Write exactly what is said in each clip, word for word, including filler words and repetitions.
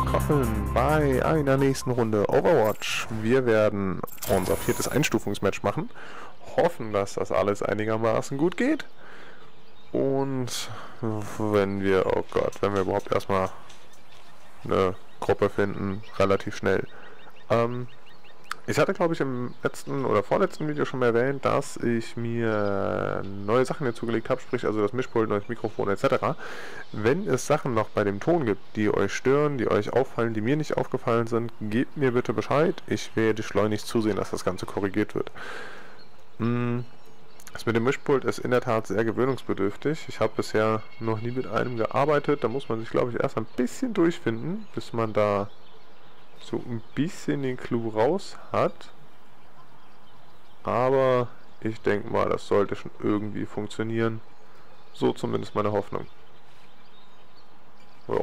willkommen bei einer nächsten Runde Overwatch. Wir werden unser viertes Einstufungsmatch machen. Hoffen, dass das alles einigermaßen gut geht. Und wenn wir, oh Gott, wenn wir überhaupt erstmal eine Gruppe finden, relativ schnell. Ähm, ich hatte, glaube ich, im letzten oder vorletzten Video schon mal erwähnt, dass ich mir neue Sachen hier zugelegt habe, sprich also das Mischpult, neues Mikrofon et cetera. Wenn es Sachen noch bei dem Ton gibt, die euch stören, die euch auffallen, die mir nicht aufgefallen sind, gebt mir bitte Bescheid. Ich werde schleunigst zusehen, dass das Ganze korrigiert wird. Hm. Das mit dem Mischpult ist in der Tat sehr gewöhnungsbedürftig. Ich habe bisher noch nie mit einem gearbeitet. Da muss man sich, glaube ich, erst ein bisschen durchfinden, bis man da so ein bisschen den Clou raus hat. Aber ich denke mal, das sollte schon irgendwie funktionieren. So zumindest meine Hoffnung. Ja.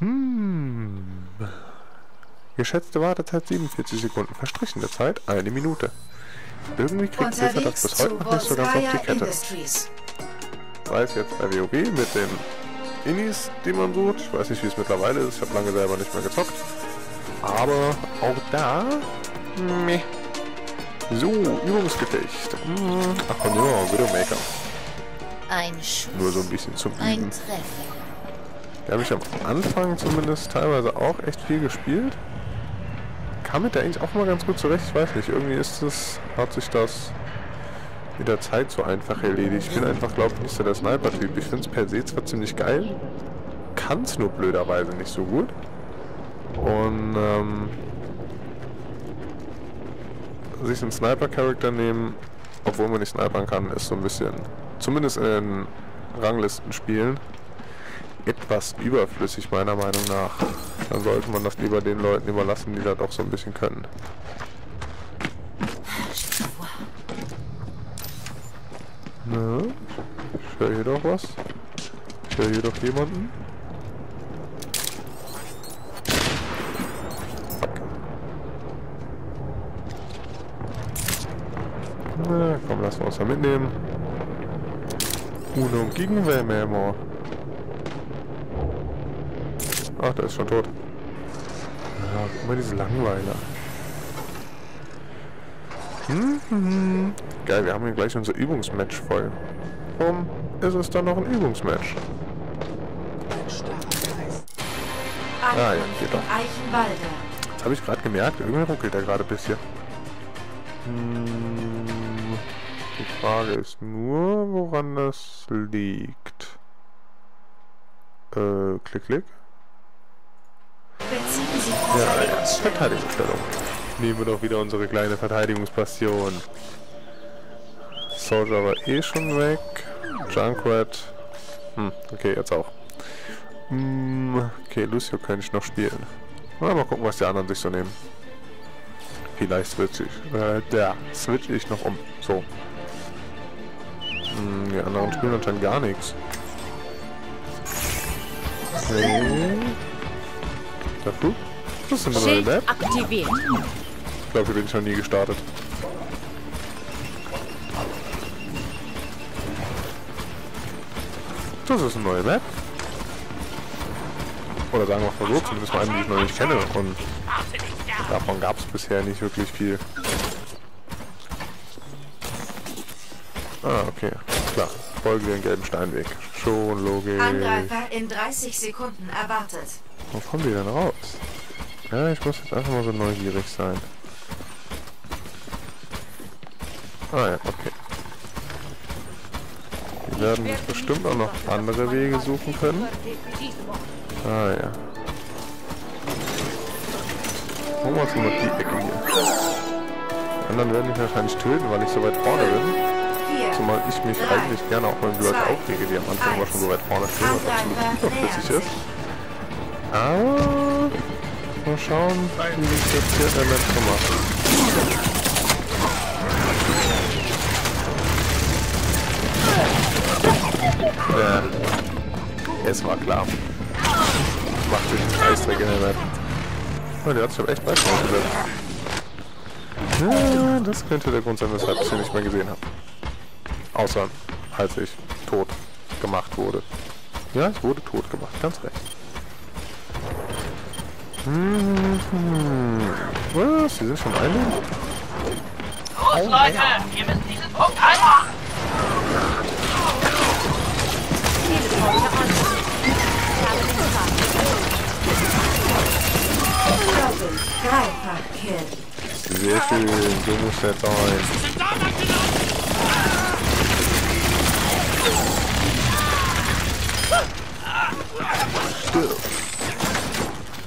Hm. Geschätzte Wartezeit siebenundvierzig Sekunden, verstrichene Zeit eine Minute. Irgendwie kriegt Tracer das bis heute noch nicht so ganz auf die Kette. Sei es jetzt bei WoW mit den Innis, die man sucht. Ich weiß nicht, wie es mittlerweile ist. Ich habe lange selber nicht mehr gezockt. Aber auch da... Meh. So, Übungsgefecht. Ach komm, ja, Widowmaker. Ein Schuss. Nur so ein bisschen zum Üben. Da habe ich am Anfang zumindest teilweise auch echt viel gespielt. Kam mit der eigentlich auch mal ganz gut zurecht, ich weiß nicht, irgendwie ist es, hat sich das mit der Zeit so einfach erledigt. Ich bin einfach, glaube ich, nicht so der Sniper-Typ. Ich finde es per se zwar ziemlich geil, kann es nur blöderweise nicht so gut. Und ähm, sich einen Sniper-Charakter nehmen, obwohl man nicht snipern kann, ist so ein bisschen, zumindest in den Ranglisten spielen, etwas überflüssig meiner Meinung nach. Dann sollte man das lieber den Leuten überlassen, die das auch so ein bisschen können. Ne? Ich höre hier doch was. Ich höre hier doch jemanden. Na komm, lassen wir uns da mitnehmen. Uno Gegenwärme immer. Ach, der ist schon tot. Ja, guck mal diese Langweiler. Hm, hm, hm. Geil, wir haben hier gleich unser Übungsmatch voll. Warum ist es dann noch ein Übungsmatch? Ah ja, geht doch. Jetzt habe ich gerade gemerkt, irgendwie ruckelt er gerade ein bisschen. Hm, die Frage ist nur, woran das liegt. Äh, klick, klick. Ja, ja, Verteidigungsstellung. Nehmen wir doch wieder unsere kleine Verteidigungspassion. Soldier war eh schon weg. Junkrat. Hm, okay, jetzt auch. Hm, okay, Lúcio könnte ich noch spielen. Na, mal gucken, was die anderen sich so nehmen. Vielleicht switch ich. Äh, da switch ich noch um. So. Hm, die anderen spielen anscheinend gar nichts. Okay. Gut. Das ist eine neue Map. Aktiviert. Ich glaube, hier bin ich noch nie gestartet. Das ist eine neue Map. Oder sagen wir mal so, zumindest mal eine, die ich noch nicht kenne. Und davon gab es bisher nicht wirklich viel. Ah, okay. Klar. Folge den gelben Steinweg. Schon logisch. Angreifer in dreißig Sekunden erwartet. Wo kommen die denn raus? Ja, ich muss jetzt einfach mal so neugierig sein. Ah ja, okay. Wir werden uns bestimmt auch noch andere Wege suchen können. Ah ja. Holen wir uns mal die Ecke hier. Die anderen werden mich wahrscheinlich töten, weil ich so weit vorne bin. Zumal ich mich eigentlich gerne auch mal mit Leuten aufrege, die am Anfang immer schon so weit vorne stehen, was absolut überflüssig ist. Aber mal schauen, wie sich das hier der letzte macht. Ja, es war klar. Macht den Scheißdreck in der Welt. Oh, der hat sich aber echt weit rausgesetzt. Ja, das könnte der Grund sein, weshalb ich ihn nicht mehr gesehen habe. Außer, als ich tot gemacht wurde. Ja, ich wurde tot gemacht, ganz recht. Hm, was? Sie sind schon einmal? Los, oh, Leute! Ja. Ihr müsst diesen Punkt einmachen! Sehr schön, du musst jetzt auch ein.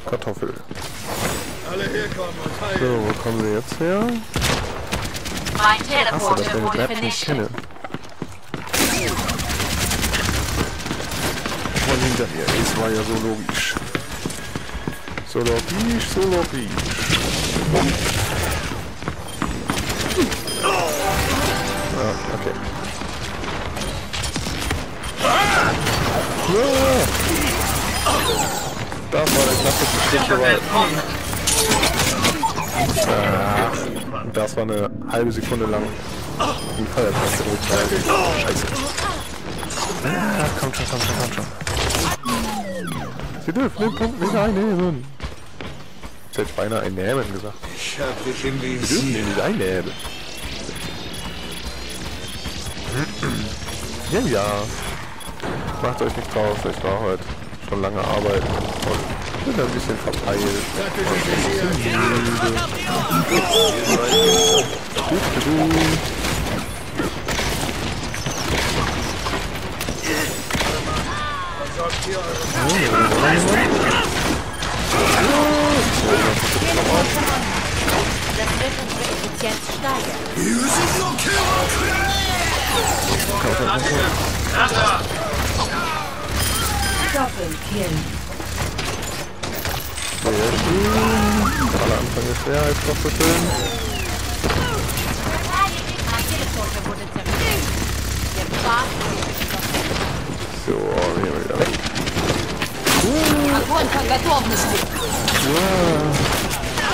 Kartoffel. Alle herkommen und heilen. So, wo kommen wir jetzt her? Mein Teleporter wurde vernichtet. Vor allem hinter mir, das war ja so logisch. So logisch, so logisch. Ah, okay. Ja. Das war der klassische Stich. Äh, das war eine halbe Sekunde lang die Feuertaste gedrückt. Scheiße. Ah, kommt schon, kommt schon, kommt schon. Sie dürfen den Punkt nicht einnehmen. Ich hätte beinahe einnehmen gesagt. Ich hab dich im Visier. Sie dürfen den nicht einnehmen. Ja, ja. Macht euch nicht drauf, ich war heute schon lange arbeiten und bin ein bisschen verpeilt. Doppelkill. Sehr schön. Alle Anfang ist schwer als Doppelkill. So, wir haben wieder weg.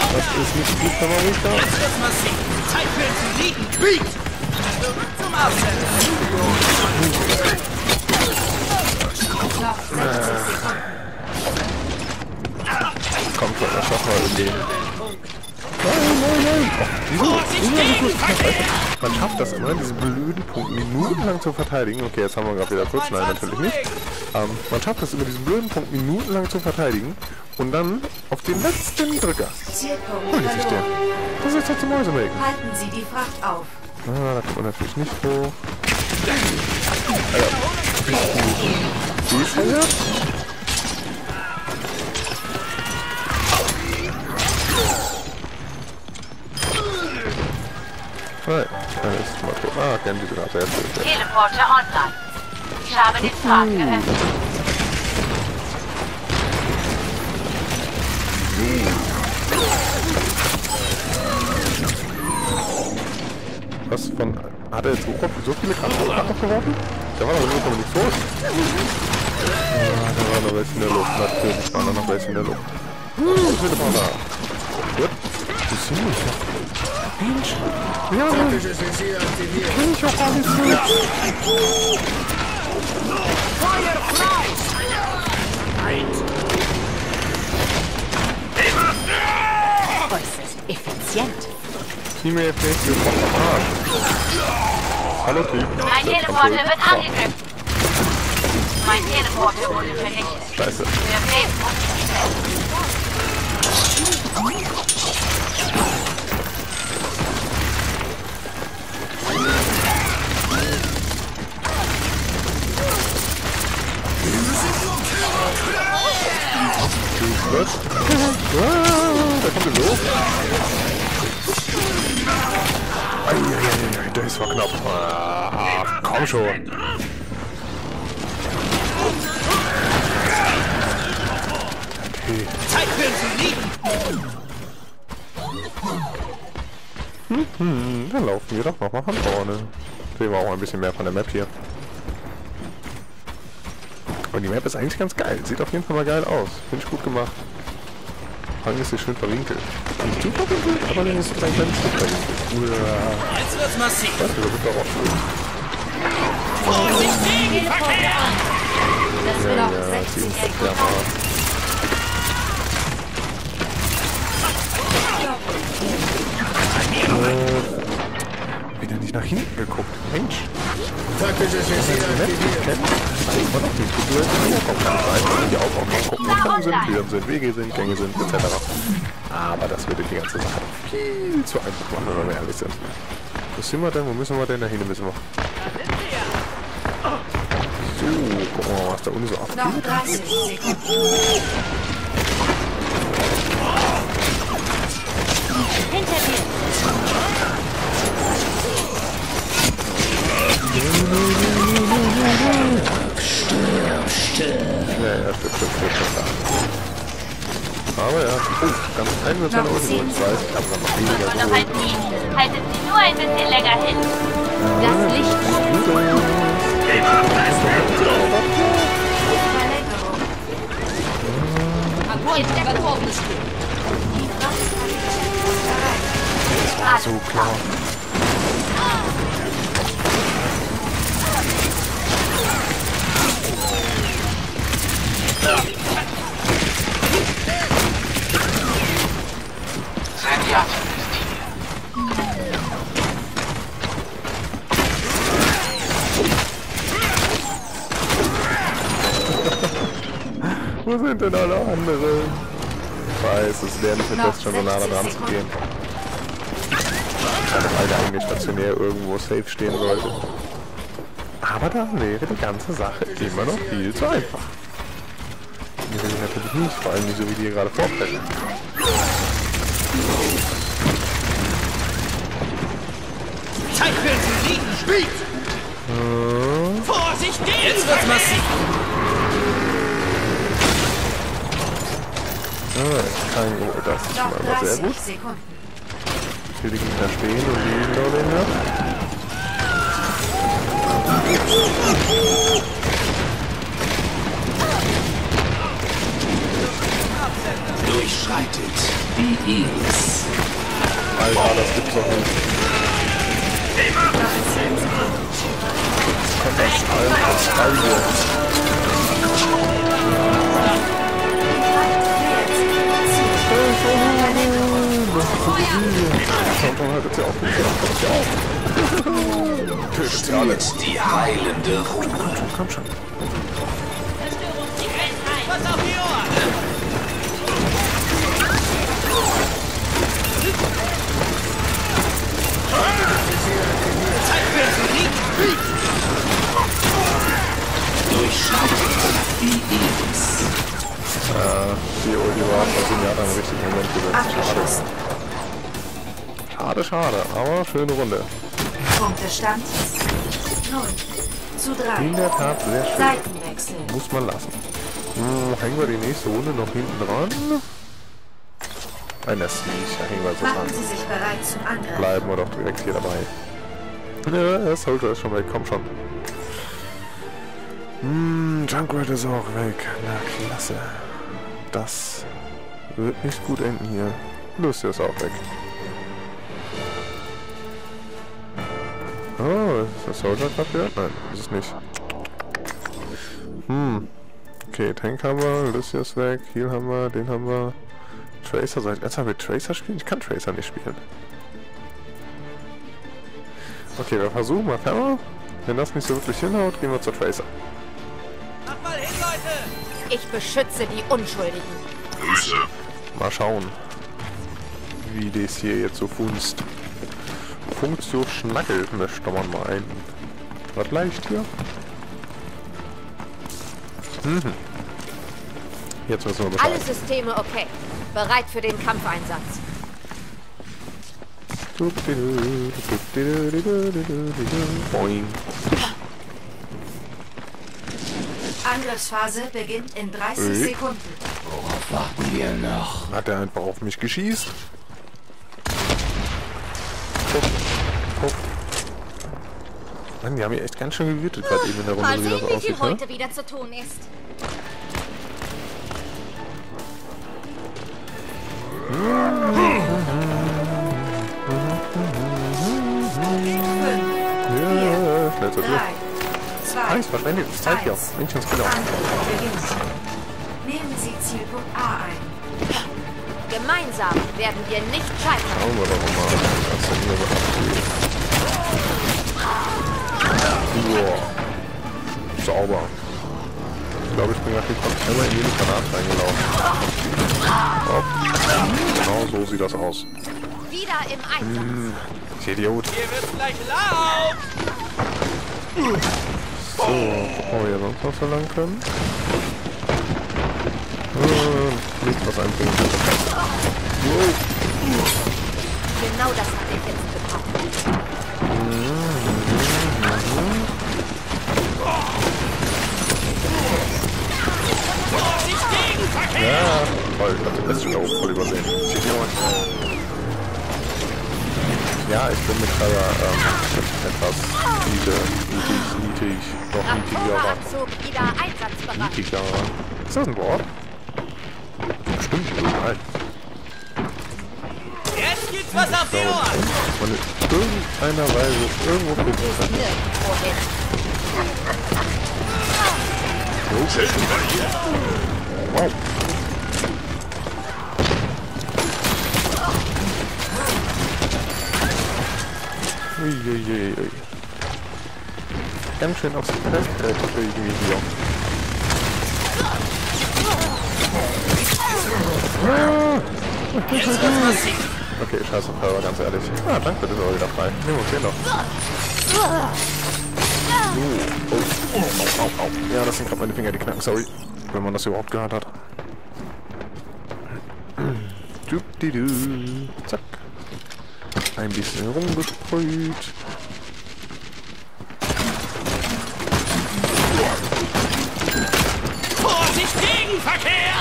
Das ist nicht gut, wenn man nicht da ist. Zeit für den Siegen. Krieg! Zum Abschluss. Kommt doch, das doch mal in den. Nein, nein, nein! Oh, wieso? Wieso? Man schafft das immer, diese blöden Punkte minutenlang zu verteidigen. Okay, jetzt haben wir gerade wieder kurz. Nein, natürlich nicht. Ähm, man schafft das über diesen blöden Punkt minutenlang zu verteidigen. Und dann auf den letzten Drücker. Hol ich sich der. Das ist jetzt die Mäusemaker. Halten Sie die Fracht auf. Ah, da kommt man natürlich nicht hoch. Also, die Feuer? Nein, da ist mal gut. Ah, kennen die gerade. Teleporter online. Ich habe den Pfad geöffnet. Was von... Hat er jetzt so viele Karten abgeworfen? Da war doch noch nichts los. Ah, da waren noch welche in der Luft, natürlich waren da noch welche in der Luft. Hm, ich bin immer da. Gut. Das ist nicht. Mensch. Ja, Mann. Ich bin nicht auf alles zu. Fireflies! Eins. Äußerst effizient. Team F X ist vom Vertrag. Hallo, Typ. Ein Teleporter wird angegriffen. Mein Teleporter wurde vernichtet. Scheiße. Was? Da kommt er los. Eieiei, das war knapp. Ah, komm schon. Zeit für zu liegen! Hm, dann laufen wir doch nochmal von vorne. Sehen wir auch ein bisschen mehr von der Map hier. Und die Map ist eigentlich ganz geil. Sieht auf jeden Fall mal geil aus. Finde ich gut gemacht. Vor allem ist sie schön verwinkelt. Nicht zu verwinkelt, aber dann ist es ein kleines Stück verwinkelt. Uah. Das wird massiv. Das wird auch schön. Vorsicht gegen Verkehr! Das ja, noch ja, sechzig äh, wieder nicht nach hinten geguckt. Mensch. Taktisches Visier aktiviert. Immer noch nicht gut durch. Die Augen aufmachen, sind, Türen sind, Wege sind, Gänge sind, et cetera. Aber das würde die ganze Sache viel zu einfach machen, wenn wir ehrlich sind. Wo sind wir denn? Wo müssen wir denn dahin? Müssen wir? So, guck mal, was da unten so abgeht. Noch dreißig Sekunden. Hinter dir. Stirb, stirb. Ja, ja, stirb, stirb, stirb. Aber ja, oh, ganz ein wird es dann unten. Ich weiß, ich habe noch weniger zu holen. Haltet sie nur ein bisschen länger hin. Das Licht. So klar. Seid ihr Wo sind denn alle anderen? Ich weiß, es wäre nicht mit das schon so nah dran zu gehen. Weil das Alter eigentlich stationär irgendwo safe stehen sollte. Aber da wäre die ganze Sache immer noch viel zu einfach. Die sind natürlich nicht, vor allem nicht so wie die hier gerade vorfällt. Zeit für den Siegen spielt! Vorsicht, jetzt wird's massiv! Ah, kein Uhr, das ist schon mal sehr gut. Ich will die Gegner stehen und liegen da den her. Durchschreitet die Iris. Alter, das gibt's doch nicht. Tötet die heilende Ruhe. Komm schon. Was auf die Ohren! Durchschreitet die Iris. Äh, die Uli war aus dem Jahr dann richtig im Moment gesetzt. Schade. Schade, schade, aber schöne Runde. Punktestand null zu drei. In der Tat sehr schön. Seitenwechsel. Muss man lassen. Hm, hängen wir die nächste Runde noch hinten dran? Nein, das nicht. Da hängen wir so dran. Machen Sie sich bereit zum Angriff. Bleiben wir doch direkt hier dabei. Ja, Soldier ist schon weg. Komm schon. Hm, Junkrat ist auch weg. Na, klasse. Das wird nicht gut enden hier. Lúcio ist auch weg. Oh, ist das Soldier kaputt? Nein, ist es nicht. Hm. Okay, Tank haben wir, Lúcio ist weg, Heal haben wir, den haben wir. Tracer, soll ich ernsthaft mit Tracer spielen? Ich kann Tracer nicht spielen. Okay, wir versuchen mal ferner. Wenn das nicht so wirklich hinhaut, gehen wir zur Tracer. Mach mal hin, Leute! Ich beschütze die Unschuldigen. Grüße. Mal schauen, wie das hier jetzt so funzt. Funktion schnackelt, ne, stammern mal ein. Was leicht hier? Mhm. Jetzt müssen wir Bescheid. Alle Systeme okay. Bereit für den Kampfeinsatz. Boing. Angriffsphase beginnt in dreißig Sekunden. Worauf warten wir noch? Hat er einfach auf mich geschießt? Mann, die haben ja echt ganz schön gewütet gerade eben in der Runde, wie das aussieht. Mal sehen, wie viel heute wieder zu tun ist. Ja, schnell zu dir. nichts verschwendet, das zeigt ja auch. Mensch, uns genau. Nehmen Sie Zielpunkt A ein. Gemeinsam werden wir nicht scheitern. Schauen wir doch mal. Das sind wir doch. Wow. Sauber. Ich glaube, ich bin gerade immer in jeden Granat reingelaufen. Hopp. Genau so sieht das aus. Wieder im Einsatz. Hm, ich Idiot. Hier wird's gleich laut. So, wo wir sonst noch so lang können. Äh, nichts, was einbringen kann. Genau das habe ich jetzt bekommen. Ja, voll, das lässt sich auch voll übersehen. Ja, ich bin mit einer ähm, etwas niedrig, niedrig, niedrig, noch niedriger. Niedriger. Ist das ein Wort? Stimmt, nein. Jetzt gibt's was auf die Ohren! Und in irgendeiner Weise irgendwo gucken kann. Wow. Uiuiui. Ganz schön aufs Pressbrett irgendwie hier. Okay, scheiße, aber ganz ehrlich. Ah, danke, das ist aber wieder frei. Nehmen wir uns den noch. Oh, oh, oh, oh, oh. Ja, das sind gerade meine Finger, die knacken, sorry. Wenn man das überhaupt gehört hat. Du-di-du. Zack. Ein bisschen herumgesprüht. Vorsicht, Gegenverkehr!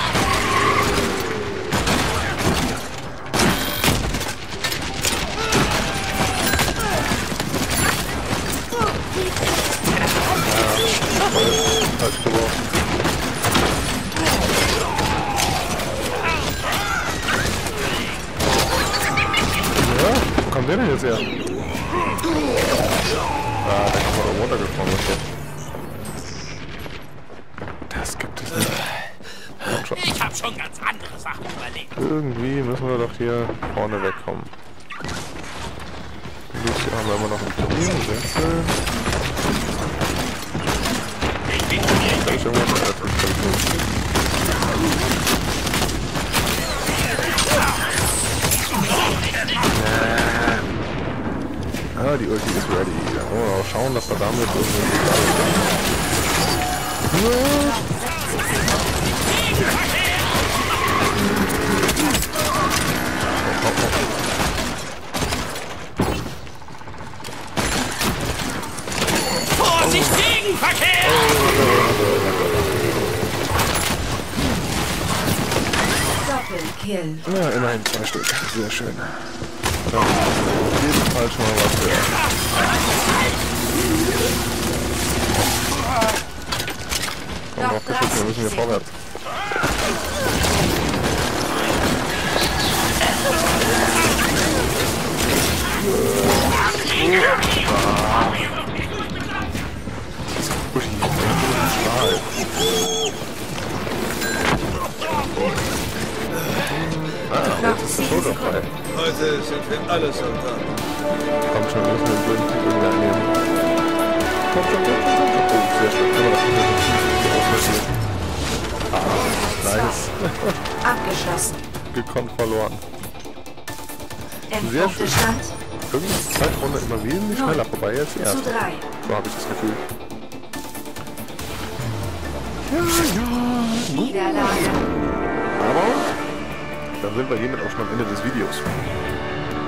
Ja, falsch geworfen. Wo kommt der denn jetzt her? Ah, der kommt doch runtergesprungen. Das gibt es nicht. Ich hab schon ganz andere Sachen überlegt. Irgendwie müssen wir doch hier vorne wegkommen. Lúcio haben wir immer noch einen Wechsel. Da ist irgendwas mit der fünf fünf null. Ah, die Ulti ist ready. Da wollen wir auch schauen, dass wir damit irgendwie... Vorsicht, Gegenverkehr! Doppelkill. Ja, immerhin zwei Stück. Sehr schön. Dann auf jeden Fall schon mal was hören. Haben wir auch geschossen, wir müssen hier vorwärts. Ah, jetzt ist es so dabei. Heute sind wir alles unter. Kommt schon, wir müssen den blöden Typen wieder annehmen. Kommt schon, kommt schon, kommt schon. Sehr schön, können wir das wieder so tief auflösen. Ah, nice. Abgeschossen. Gekonnt verloren. Sehr schön. Irgendwie ist die Zeitrunde immer wesentlich schneller vorbei als die erste. So habe ich das Gefühl. Ja, ja. Niederlage. Aber... dann sind wir hiermit auch schon am Ende des Videos.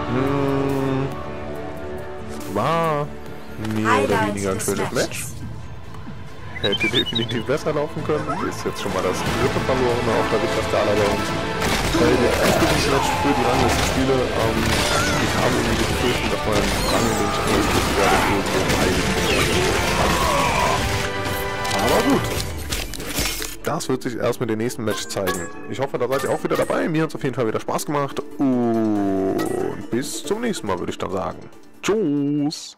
Hm, war mehr oder weniger ein schönes Match. Hätte definitiv besser laufen können. Ist jetzt schon mal das dritte verlorene auf der Wichterskala bei uns. Ein gutes Match für die ranglisten Spiele. Ähm, ich habe irgendwie die Befürchtung, dass man ranglisten Spiele gerade so. Aber gut. Das wird sich erst mit dem nächsten Match zeigen. Ich hoffe, da seid ihr auch wieder dabei. Mir hat es auf jeden Fall wieder Spaß gemacht. Und bis zum nächsten Mal, würde ich dann sagen. Tschüss.